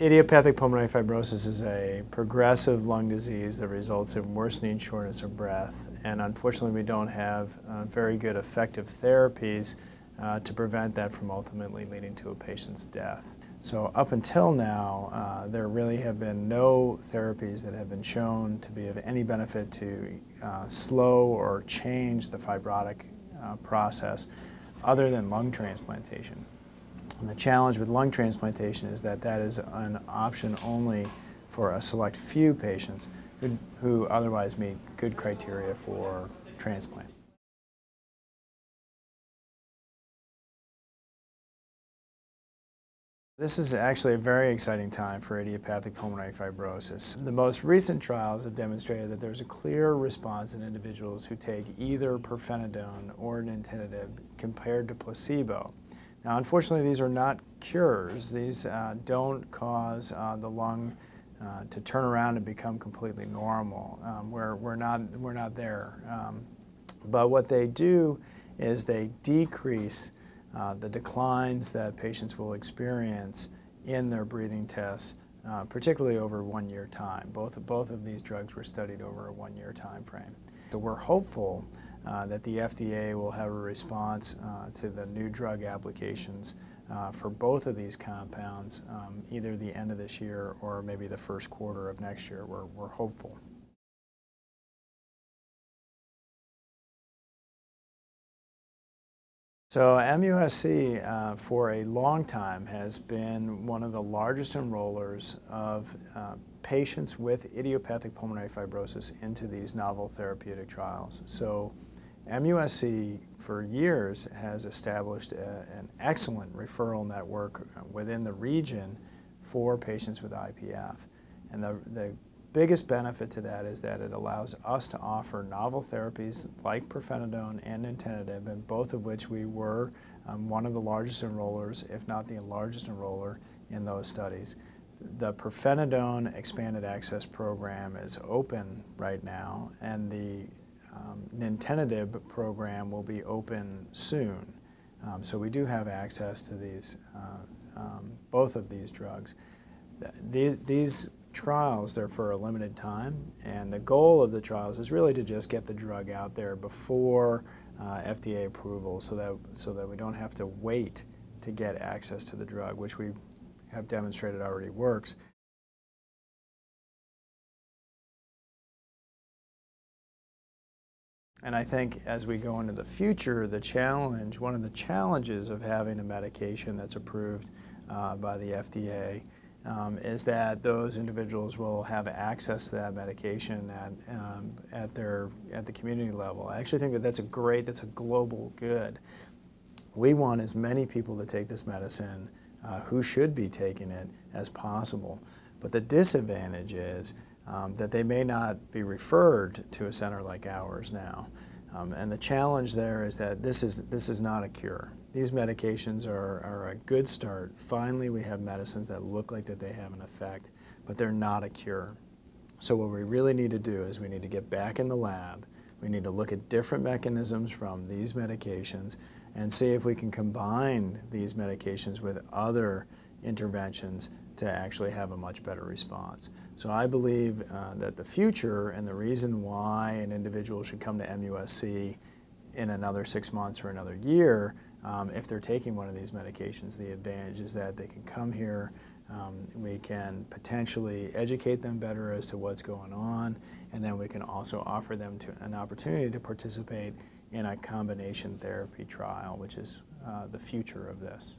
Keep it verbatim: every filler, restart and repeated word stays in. Idiopathic pulmonary fibrosis is a progressive lung disease that results in worsening shortness of breath, and unfortunately we don't have uh, very good effective therapies uh, to prevent that from ultimately leading to a patient's death. So up until now, uh, there really have been no therapies that have been shown to be of any benefit to uh, slow or change the fibrotic uh, process other than lung transplantation. And the challenge with lung transplantation is that that is an option only for a select few patients who, who otherwise meet good criteria for transplant. This is actually a very exciting time for idiopathic pulmonary fibrosis. The most recent trials have demonstrated that there's a clear response in individuals who take either pirfenidone or nintedanib compared to placebo. Now, unfortunately, these are not cures. These uh, don't cause uh, the lung uh, to turn around and become completely normal. Um, we're, we're, not, we're not there. Um, but what they do is they decrease uh, the declines that patients will experience in their breathing tests, uh, particularly over one year time. Both, both of these drugs were studied over a one year time frame. So we're hopeful Uh, that the F D A will have a response uh, to the new drug applications uh, for both of these compounds, um, either the end of this year or maybe the first quarter of next year. We're, we're hopeful. So M U S C uh, for a long time has been one of the largest enrollers of uh, patients with idiopathic pulmonary fibrosis into these novel therapeutic trials. So M U S C for years has established a, an excellent referral network within the region for patients with I P F. And the, the biggest benefit to that is that it allows us to offer novel therapies like pirfenidone and nintedanib, and both of which we were um, one of the largest enrollers, if not the largest enroller in those studies. The pirfenidone expanded access program is open right now, and the um, nintedanib program will be open soon. Um, so we do have access to these, uh, um, both of these drugs. These, these trials, they're for a limited time, and the goal of the trials is really to just get the drug out there before uh, F D A approval, so that, so that we don't have to wait to get access to the drug, which we have demonstrated already works. And I think as we go into the future, the challenge, one of the challenges of having a medication that's approved uh, by the F D A Um, is that those individuals will have access to that medication at, um, at, their, at the community level. I actually think that that's a great, that's a global good. We want as many people to take this medicine uh, who should be taking it as possible. But the disadvantage is um, that they may not be referred to a center like ours now. Um, and the challenge there is that this is, this is not a cure. These medications are, are a good start. Finally, we have medicines that look like that they have an effect, but they're not a cure. So what we really need to do is we need to get back in the lab. We need to look at different mechanisms from these medications and see if we can combine these medications with other interventions to actually have a much better response. So I believe uh, that the future and the reason why an individual should come to M U S C in another six months or another year, um, if they're taking one of these medications, the advantage is that they can come here, um, we can potentially educate them better as to what's going on, and then we can also offer them to an opportunity to participate in a combination therapy trial, which is uh, the future of this.